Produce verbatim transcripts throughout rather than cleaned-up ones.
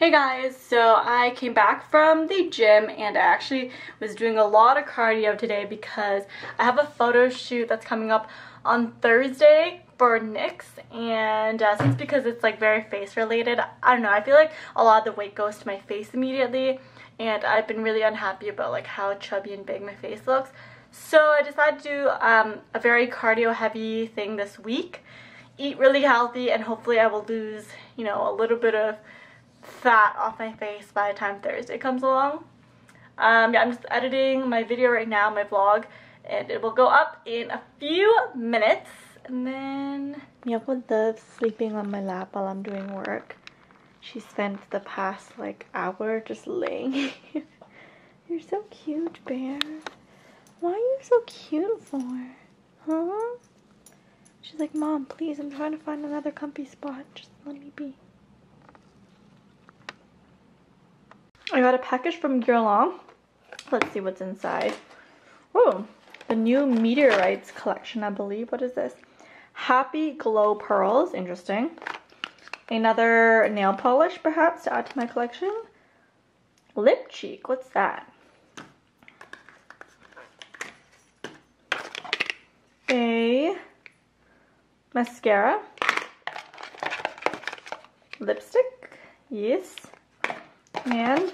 Hey guys, so I came back from the gym and I actually was doing a lot of cardio today because I have a photo shoot that's coming up on Thursday for NYX, and uh, since because it's like very face related, I don't know, I feel like a lot of the weight goes to my face immediately and I've been really unhappy about like how chubby and big my face looks. So I decided to do um, a very cardio heavy thing this week, eat really healthy, and hopefully I will lose, you know, a little bit of fat off my face by the time Thursday comes along. Um, yeah, I'm just editing my video right now, my vlog, and it will go up in a few minutes. And then Miyako loves sleeping on my lap while I'm doing work. She spent the past like hour just laying here. You're so cute, bear. Why are you so cute for? Huh? She's like, Mom, please, I'm trying to find another comfy spot. Just let me be. I got a package from Guerlain. Let's see what's inside. Oh, the new Meteorites collection, I believe. What is this? Happy Glow Pearls. Interesting. Another nail polish, perhaps, to add to my collection. Lip Cheek. What's that? A mascara. Lipstick. Yes. And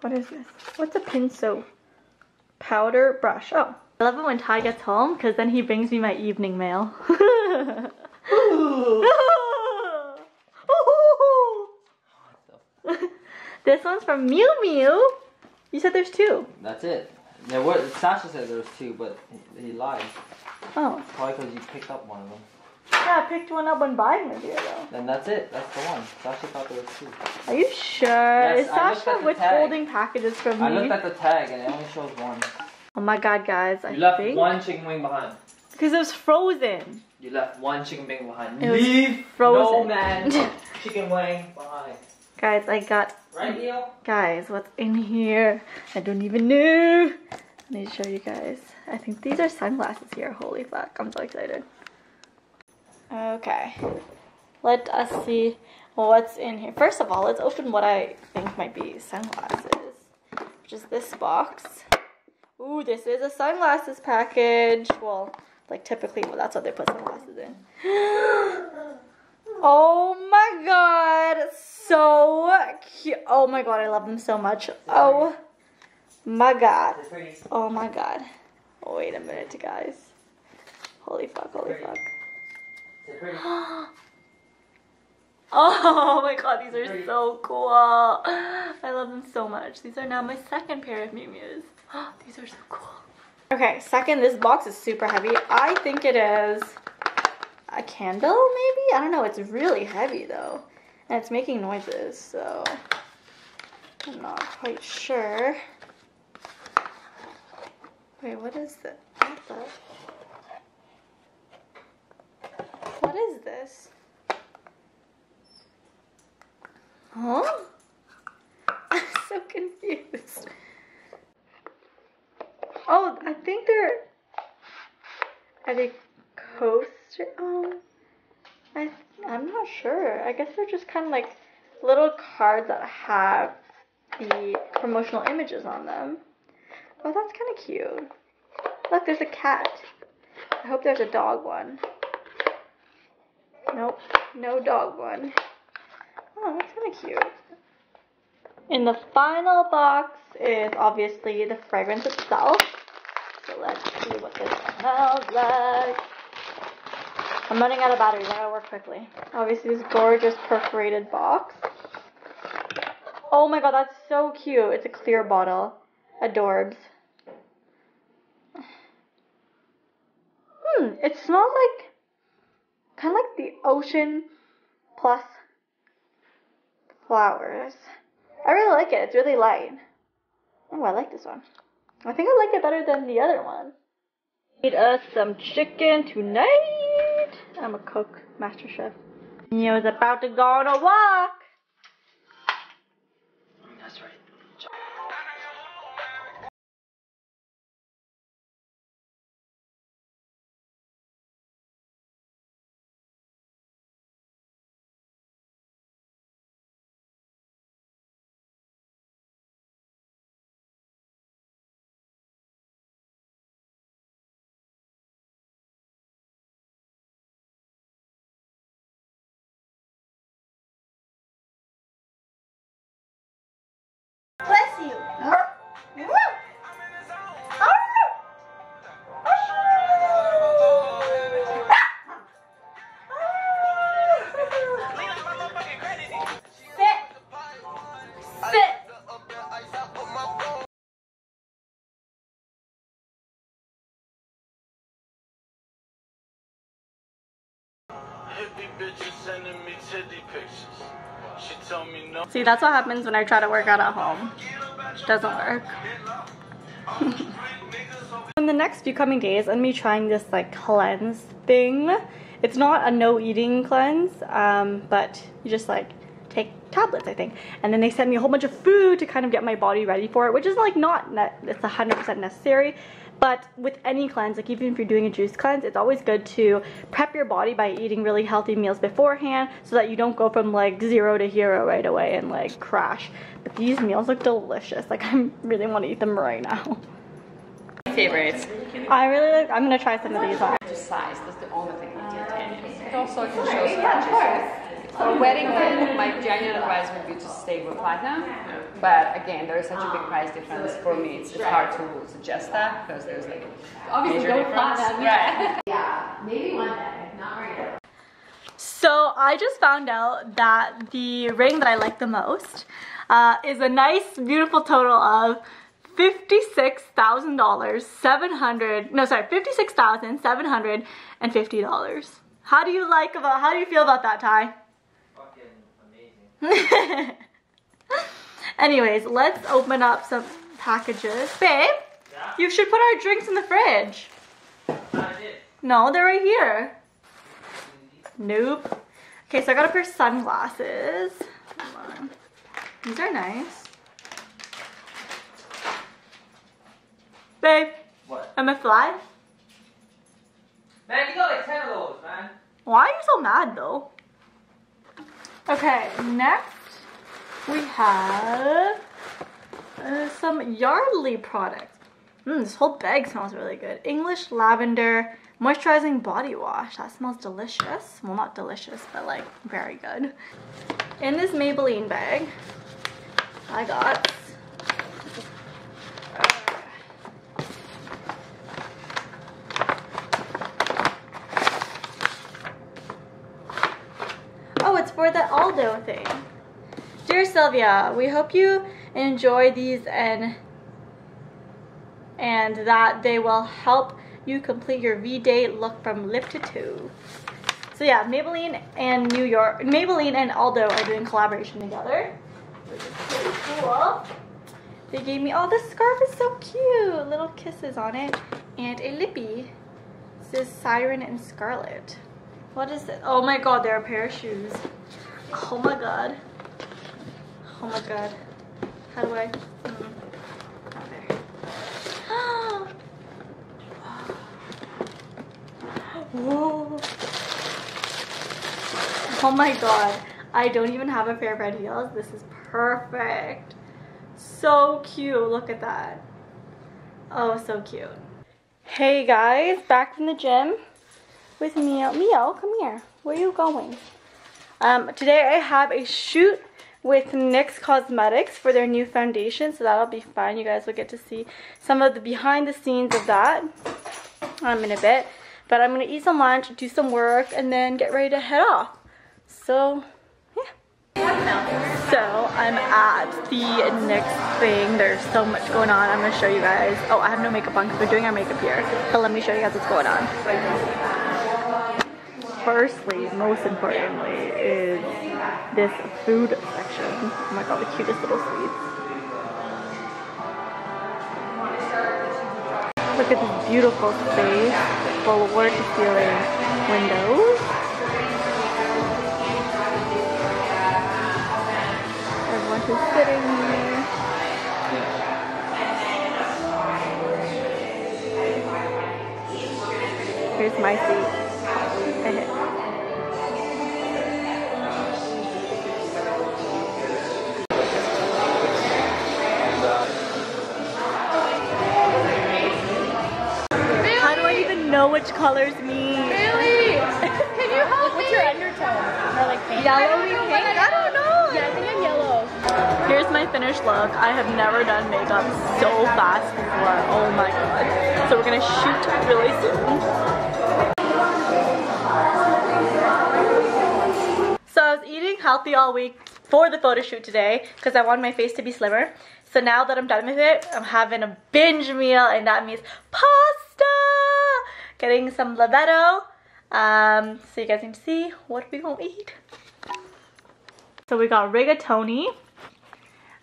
what is this? What's a pinso? Powder brush. Oh, I love it when Ty gets home because then he brings me my evening mail. This one's from Miu Miu. You said there's two. That's it. There were, Sasha said there was two, but he, he lied. Oh. Probably because you picked up one of them. Yeah, I picked one up when buying the video though. Then that's it. That's the one. Sasha thought there was two. Are you sure? Yes, is Sasha withholding packages from me? I looked at the tag and it only shows one. Oh my god, guys. You I left think... one chicken wing behind. Because it was frozen. You left one chicken wing behind. It Leave frozen. No man. Chicken wing behind. Guys, I got... Right, Leo? Guys, what's in here? I don't even know. I need to show you guys. I think these are sunglasses here. Holy fuck. I'm so excited. Okay, let us see what's in here. First of all, let's open what I think might be sunglasses, which is this box. Ooh, this is a sunglasses package. Well, like typically, well, that's what they put sunglasses in. Oh my god, so cute. Oh my god, I love them so much. Oh my god. Oh my god. Oh, wait a minute, guys. Holy fuck, holy fuck. Oh my god, these are so cool. I love them so much. These are now my second pair of Miu Mius. Oh, these are so cool. Okay, second, this box is super heavy. I think it is a candle, maybe? I don't know. It's really heavy, though. And it's making noises, so I'm not quite sure. Wait, what is this? What the... What is this? Huh? I'm so confused. Oh, I think they're... Are they coaster? Um, I, I'm not sure. I guess they're just kind of like little cards that have the promotional images on them. Oh, that's kind of cute. Look, there's a cat. I hope there's a dog one. Nope, no dog one. Oh, that's kind of cute. In the final box is obviously the fragrance itself. So let's see what this smells like. I'm running out of batteries. I gotta work quickly. Obviously, this gorgeous perforated box. Oh my god, that's so cute. It's a clear bottle. Adorbs. Hmm, it smells like... kind of like the ocean plus flowers. I really like it. It's really light. Oh, I like this one. I think I like it better than the other one. Eat us some chicken tonight. I'm a cook, master chef. Mio is about to go on a walk. That's right. sending me titty pictures. She told me no. See, that's what happens when I try to work out at home. Doesn't work. In the next few coming days, I'm gonna be trying this like cleanse thing. It's not a no eating cleanse, um, but you just like take tablets, I think. And then they send me a whole bunch of food to kind of get my body ready for it, which is like not, it's one hundred percent necessary. But with any cleanse, like even if you're doing a juice cleanse, it's always good to prep your body by eating really healthy meals beforehand so that you don't go from like zero to hero right away and like crash. But these meals look delicious. Like I really want to eat them right now. Favorites. I really like, I'm going to try some of these on. Just size, that's the only thing we did. It also can show stretches. For a wedding, my genuine advice would be to stay with platinum. But again, there is such a big price difference. For me, it's hard to suggest that because there's like obviously no platinum. Right. Yeah, maybe one day, not right now. So I just found out that the ring that I like the most uh, is a nice, beautiful total of fifty-six thousand dollars, seven hundred. No, sorry, fifty-six thousand seven hundred and fifty dollars. How do you like about? How do you feel about that, Ty? Fucking amazing. Anyways, let's open up some packages, babe. Yeah? You should put our drinks in the fridge. I did. No, they're right here. Mm-hmm. Nope. Okay, so I got a pair of sunglasses. Hold on. These are nice. Babe, what? Am I fly? Man, you got like ten of those, man. Why are you so mad though? Okay, next we have uh, some Yardley products. Mmm, this whole bag smells really good. English Lavender Moisturizing Body Wash. That smells delicious. Well, not delicious, but like very good. In this Maybelline bag, I got for the Aldo thing. Dear Sylvia, we hope you enjoy these and and that they will help you complete your V-Day look from lip to toe. So yeah, Maybelline and New York, Maybelline and Aldo are doing collaboration together, which is pretty cool. They gave me, oh, this scarf is so cute. Little kisses on it and a lippy. This is Siren and Scarlet. What is it? Oh my god, they're a pair of shoes. Oh my god. Oh my god. How do I? Mm. There. Whoa. Oh my god. I don't even have a pair of red heels. This is perfect. So cute. Look at that. Oh, so cute. Hey guys, back from the gym. With Miu. Miu, come here. Where are you going? Um, today I have a shoot with NYX Cosmetics for their new foundation, so that'll be fun. You guys will get to see some of the behind the scenes of that um, in a bit. But I'm going to eat some lunch, do some work, and then get ready to head off. So, yeah. So, I'm at the NYX thing. There's so much going on. I'm going to show you guys. Oh, I have no makeup on because we're doing our makeup here. But let me show you guys what's going on. Firstly, most importantly, is this food section. Oh my god, the cutest little sweets. Look at this beautiful space full of water-to-ceiling windows. Everyone who's sitting here. Here's my seat. Which colors mean? Really? Can you help What's me? What's your undertone? Or like pink? Yellow and pink? I don't know. Yeah, I think I'm yellow. Here's my finished look. I have never done makeup so fast before. Oh my god. So we're gonna shoot really soon. So I was eating healthy all week for the photo shoot today because I wanted my face to be slimmer. So now that I'm done with it, I'm having a binge meal, and that means pasta! Getting some Levetto, Um, so you guys can see what we gonna eat. So we got rigatoni.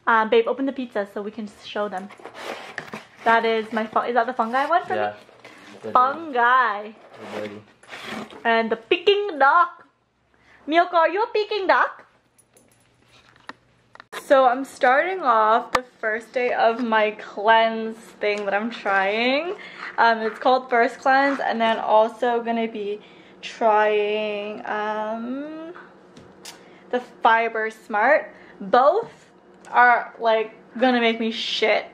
Um, babe, open the pizza so we can show them. That is my fun. Is that the fungi one for yeah. me? Fungi. And the Peking duck. Miyako, are you a Peking duck? So I'm starting off the first day of my cleanse thing that I'm trying. Um, it's called First Cleanse, and then also gonna be trying um, the Fiber Smart. Both are like gonna make me shit,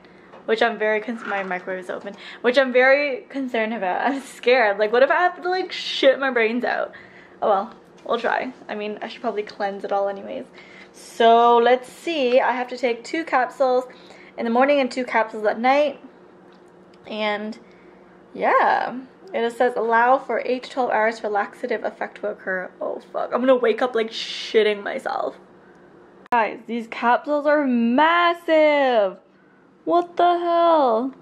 which I'm very concerned. My microwave is open, which I'm very concerned about. I'm scared. Like, what if I have to like shit my brains out? Oh well, we'll try. I mean, I should probably cleanse it all anyways. So let's see. I have to take two capsules in the morning and two capsules at night. And yeah, it says allow for eight to twelve hours for laxative effect to occur. Oh fuck, I'm gonna wake up like shitting myself. Guys, these capsules are massive! What the hell?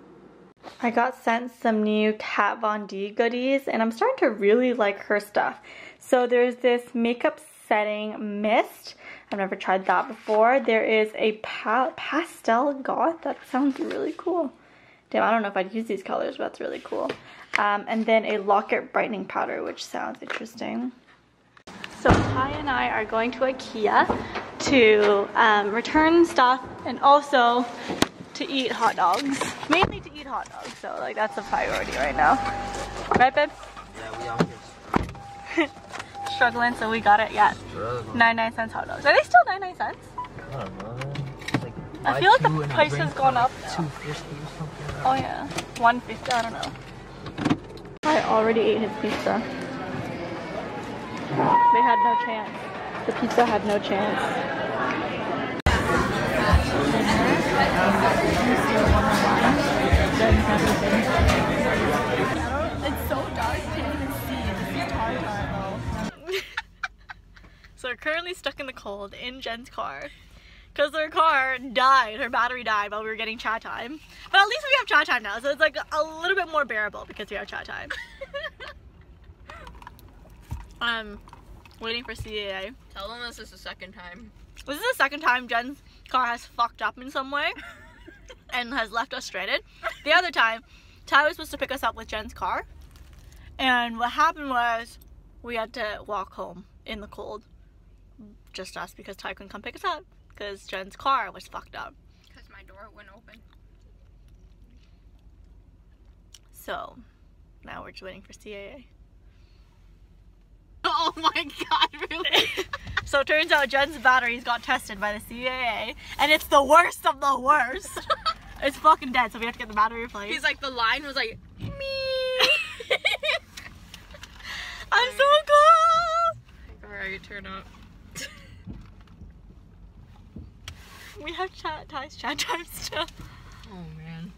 I got sent some new Kat Von D goodies, and I'm starting to really like her stuff. So there's this makeup setting mist. I've never tried that before. There is a pa pastel goth. That sounds really cool. Damn, I don't know if I'd use these colors, but that's really cool. Um, and then a locket brightening powder, which sounds interesting. So Kai and I are going to Ikea to um, return stuff and also to eat hot dogs. Mainly to eat hot dogs, so like that's a priority right now. Right, babe? Yeah, we all here. Struggling, so we got it, yeah. ninety-nine cents hot dogs. Are they still ninety-nine cents? I don't know. Like, I feel like the price has gone up now. two fifty or something. Oh yeah, one fifty, I don't know. I already ate his pizza. They had no chance. The pizza had no chance. It's so dark, you can't even see. It's hard though. So we're currently stuck in the cold in Jen's car. Because her car died, her battery died while we were getting Chatime. But at least we have Chatime now, so it's like a little bit more bearable because we have Chatime. um. Waiting for C A A. Tell them this is the second time. This is the second time Jen's car has fucked up in some way and has left us stranded. The other time, Ty was supposed to pick us up with Jen's car, and what happened was we had to walk home in the cold, just us, because Ty couldn't come pick us up because Jen's car was fucked up. Because my door wouldn't open. So now we're just waiting for C A A. Oh my god, really? So it turns out Jen's batteries got tested by the C A A, and it's the worst of the worst. It's fucking dead, so we have to get the battery replaced. He's like, the line was like, me. I'm so cold. Alright, turn up. We have chat ties, chat times still. Oh man.